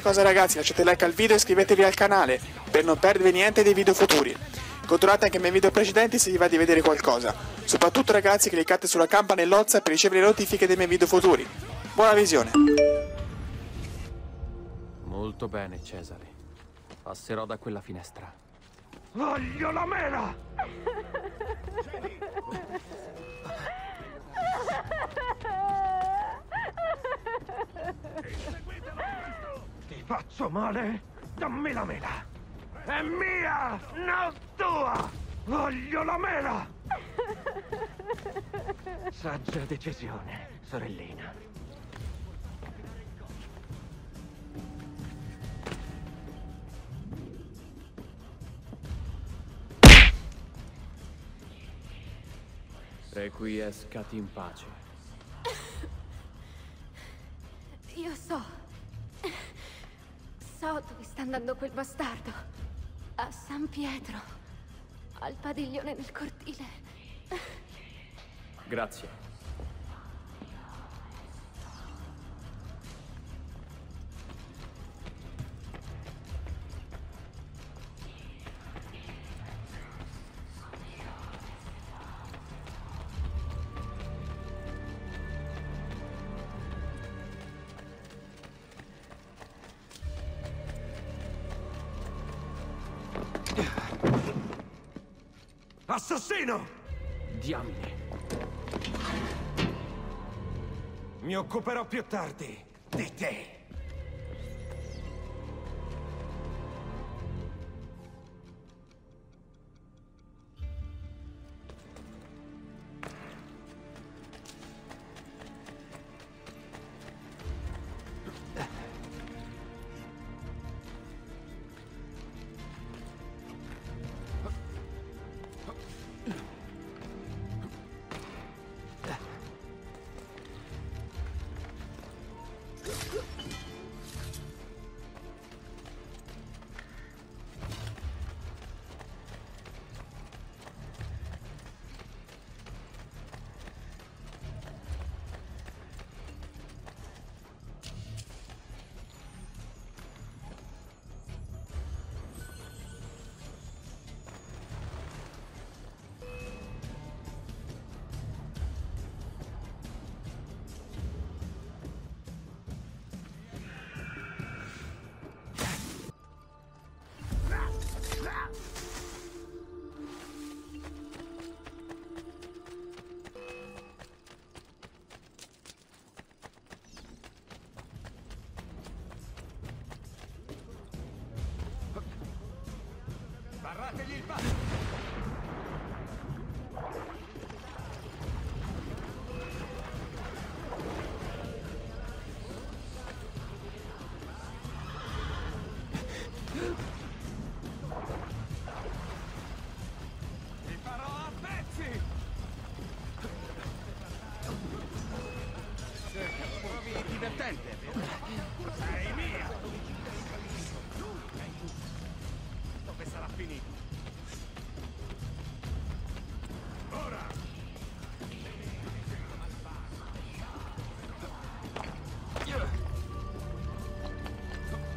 qualsiasi cosa ragazzi, lasciate like al video e iscrivetevi al canale per non perdere niente dei video futuri. Controllate anche i miei video precedenti se vi va di vedere qualcosa. Soprattutto ragazzi, cliccate sulla campanellozza per ricevere le notifiche dei miei video futuri. Buona visione! Molto bene, Cesare. Passerò da quella finestra. Voglio la mela! Ti faccio male? Dammi la mela! È mia, non tua! Voglio la mela! Saggia decisione, sorellina. Requiescati in pace. Io so dove sta andando quel bastardo. A San Pietro, al padiglione nel cortile. Grazie. Assassino! Diamine. Mi occuperò più tardi di te. Barrategli il passo! Ti farò a pezzi! Provi divertente! Sei mia! Sarà finito. Ora!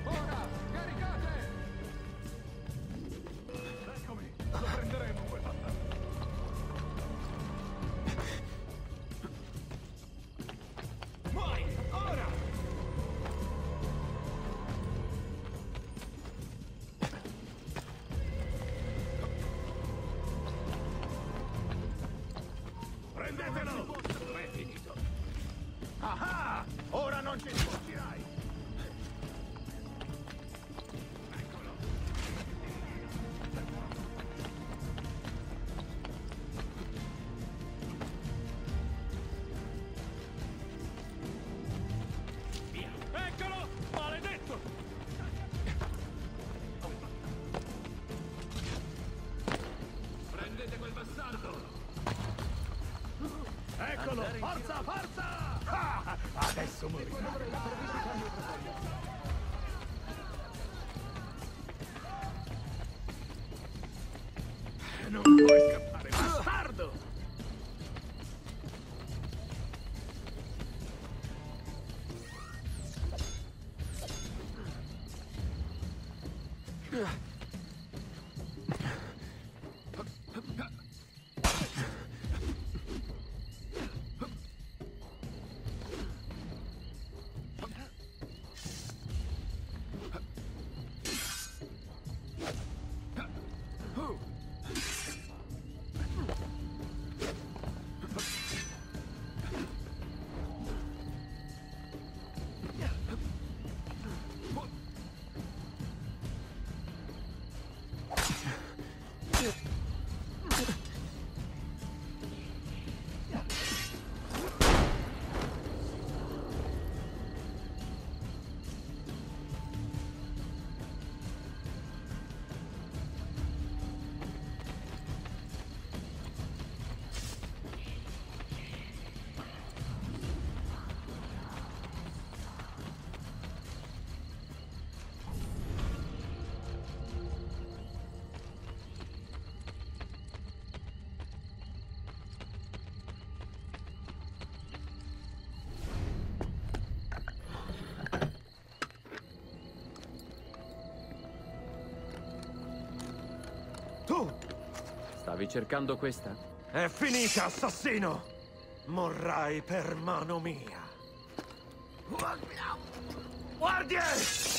Ora! Caricate! Eccomi! Lo prenderemo quel bastardo! Muori! Ora! Prendetelo! Non è finito! Ah! Ora non ci sfuggirai! Eccolo! Via! Eccolo! Maledetto! Prendete quel bastardo! Eccolo! Forza, forza! Ah, adesso morirà! Non puoi scappare, bastardo! Stavi cercando questa? È finita, assassino! Morrai per mano mia! Guardie!